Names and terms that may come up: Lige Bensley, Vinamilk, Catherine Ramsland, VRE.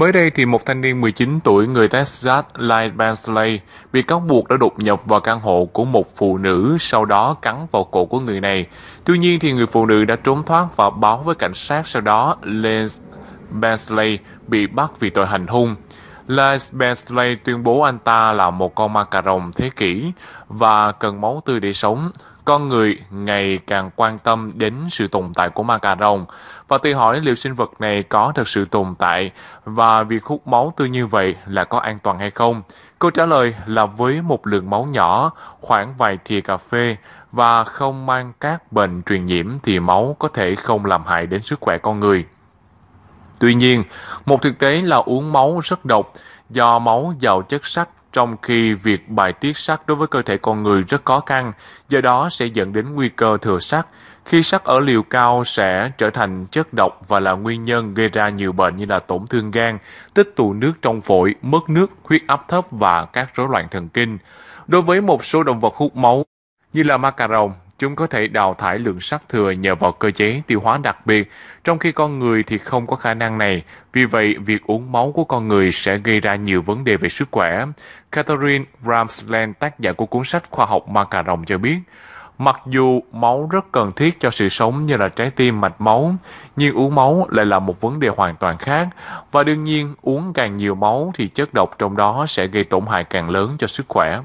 Mới đây thì một thanh niên 19 tuổi người Texas, Lige Bensley, bị cáo buộc đã đột nhập vào căn hộ của một phụ nữ, sau đó cắn vào cổ của người này. Tuy nhiên thì người phụ nữ đã trốn thoát và báo với cảnh sát, sau đó Lige Bensley bị bắt vì tội hành hung. Lige Bensley tuyên bố anh ta là một con ma cà rồng thế kỷ và cần máu tươi để sống. Con người ngày càng quan tâm đến sự tồn tại của ma cà rồng và tự hỏi liệu sinh vật này có thật sự tồn tại và việc hút máu tươi như vậy là có an toàn hay không. Câu trả lời là với một lượng máu nhỏ, khoảng vài thìa cà phê và không mang các bệnh truyền nhiễm thì máu có thể không làm hại đến sức khỏe con người. Tuy nhiên, một thực tế là uống máu rất độc do máu giàu chất sắt, trong khi việc bài tiết sắt đối với cơ thể con người rất khó khăn, do đó sẽ dẫn đến nguy cơ thừa sắt. Khi sắt ở liều cao sẽ trở thành chất độc và là nguyên nhân gây ra nhiều bệnh như là tổn thương gan, tích tụ nước trong phổi, mất nước, huyết áp thấp và các rối loạn thần kinh. Đối với một số động vật hút máu như là ma cà rồng, chúng có thể đào thải lượng sắt thừa nhờ vào cơ chế tiêu hóa đặc biệt, trong khi con người thì không có khả năng này. Vì vậy, việc uống máu của con người sẽ gây ra nhiều vấn đề về sức khỏe. Catherine Ramsland, tác giả của cuốn sách Khoa học ma cà rồng cho biết, mặc dù máu rất cần thiết cho sự sống như là trái tim, mạch máu, nhưng uống máu lại là một vấn đề hoàn toàn khác. Và đương nhiên, uống càng nhiều máu thì chất độc trong đó sẽ gây tổn hại càng lớn cho sức khỏe.